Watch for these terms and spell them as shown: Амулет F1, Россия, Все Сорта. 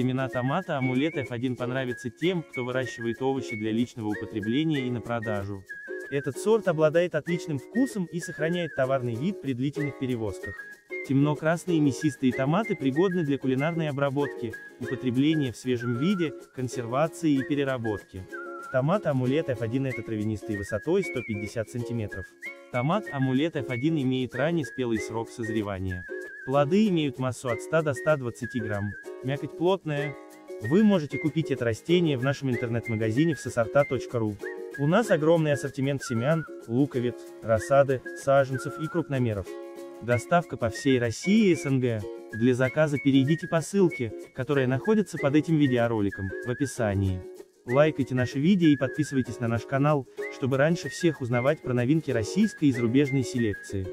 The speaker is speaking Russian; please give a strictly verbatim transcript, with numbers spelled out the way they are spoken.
Семена томата Амулет эф один понравятся тем, кто выращивает овощи для личного употребления и на продажу. Этот сорт обладает отличным вкусом и сохраняет товарный вид при длительных перевозках. Темно-красные мясистые томаты пригодны для кулинарной обработки, употребления в свежем виде, консервации и переработки. Томат Амулет эф один это травянистый высотой сто пятьдесят сантиметров. Томат Амулет эф один имеет ранний спелый срок созревания. Плоды имеют массу от ста до ста двадцати грамм. Мякоть плотная. Вы можете купить это растение в нашем интернет-магазине в се сорта точка ру. У нас огромный ассортимент семян, луковиц, рассады, саженцев и крупномеров. Доставка по всей России и СНГ. Для заказа перейдите по ссылке, которая находится под этим видеороликом, в описании. Лайкайте наши видео и подписывайтесь на наш канал, чтобы раньше всех узнавать про новинки российской и зарубежной селекции.